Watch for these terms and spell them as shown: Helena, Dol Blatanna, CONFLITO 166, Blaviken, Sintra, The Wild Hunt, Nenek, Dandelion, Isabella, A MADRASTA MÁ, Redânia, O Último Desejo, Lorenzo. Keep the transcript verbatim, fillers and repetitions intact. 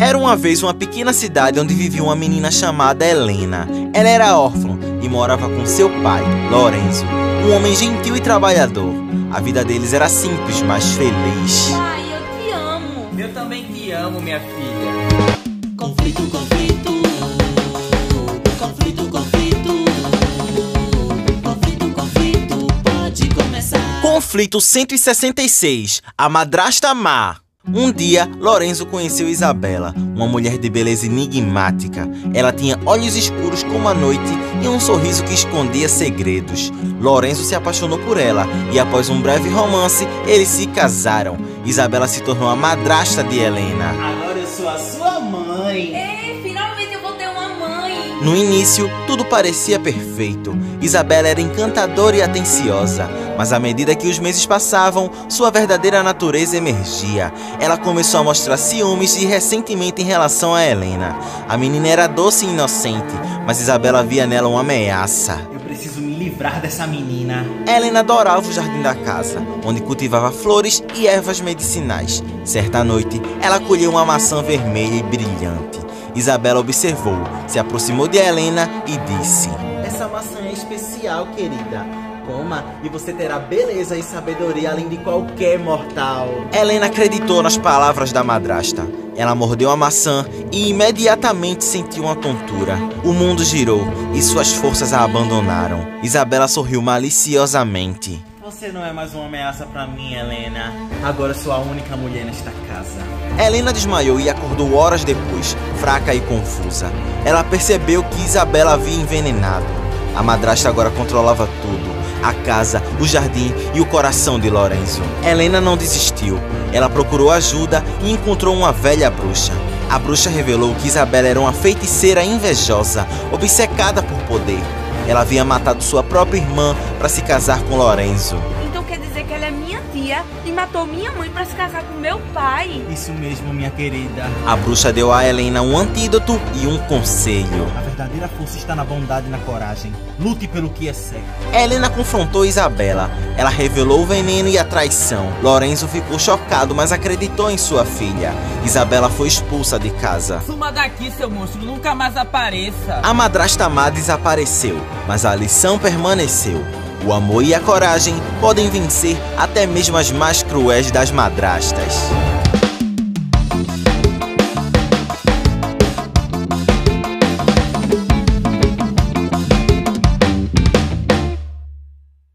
Era uma vez uma pequena cidade onde vivia uma menina chamada Helena. Ela era órfã e morava com seu pai, Lorenzo, um homem gentil e trabalhador. A vida deles era simples, mas feliz. Pai, eu te amo. Eu também te amo, minha filha. Conflito, conflito. Conflito, conflito. Conflito, conflito. Pode começar. Conflito cento e sessenta e seis. A madrasta má. Um dia, Lorenzo conheceu Isabella, uma mulher de beleza enigmática. Ela tinha olhos escuros como a noite e um sorriso que escondia segredos. Lorenzo se apaixonou por ela e, após um breve romance, eles se casaram. Isabella se tornou a madrasta de Helena. Agora eu sou a sua mãe! Ei, finalmente eu vou ter uma mãe! No início, tudo parecia perfeito. Isabella era encantadora e atenciosa. Mas à medida que os meses passavam, sua verdadeira natureza emergia. Ela começou a mostrar ciúmes e ressentimento em relação a Helena. A menina era doce e inocente, mas Isabella via nela uma ameaça. Eu preciso me livrar dessa menina. Helena adorava o jardim da casa, onde cultivava flores e ervas medicinais. Certa noite, ela colheu uma maçã vermelha e brilhante. Isabella observou, se aproximou de Helena e disse: "Essa maçã é especial, querida. Coma e você terá beleza e sabedoria além de qualquer mortal." Helena acreditou nas palavras da madrasta. Ela mordeu a maçã e imediatamente sentiu uma tontura. O mundo girou e suas forças a abandonaram. Isabella sorriu maliciosamente. "Você não é mais uma ameaça pra mim, Helena. Agora sou a única mulher nesta casa." Helena desmaiou e acordou horas depois, fraca e confusa. Ela percebeu que Isabella havia envenenado. A madrasta agora controlava tudo: a casa, o jardim e o coração de Lorenzo. Helena não desistiu. Ela procurou ajuda e encontrou uma velha bruxa. A bruxa revelou que Isabella era uma feiticeira invejosa, obcecada por poder. Ela havia matado sua própria irmã para se casar com Lorenzo. "Então quer dizer que ela é minha tia e matou minha mãe para se casar com meu pai?" "Isso mesmo, minha querida." A bruxa deu a Helena um antídoto e um conselho. "A verdadeira força está na bondade e na coragem. Lute pelo que é certo." Helena confrontou Isabella. Ela revelou o veneno e a traição. Lorenzo ficou chocado, mas acreditou em sua filha. Isabella foi expulsa de casa. "Suma daqui, seu monstro, nunca mais apareça." A madrasta má desapareceu, mas a lição permaneceu. O amor e a coragem podem vencer até mesmo as mais cruéis das madrastas.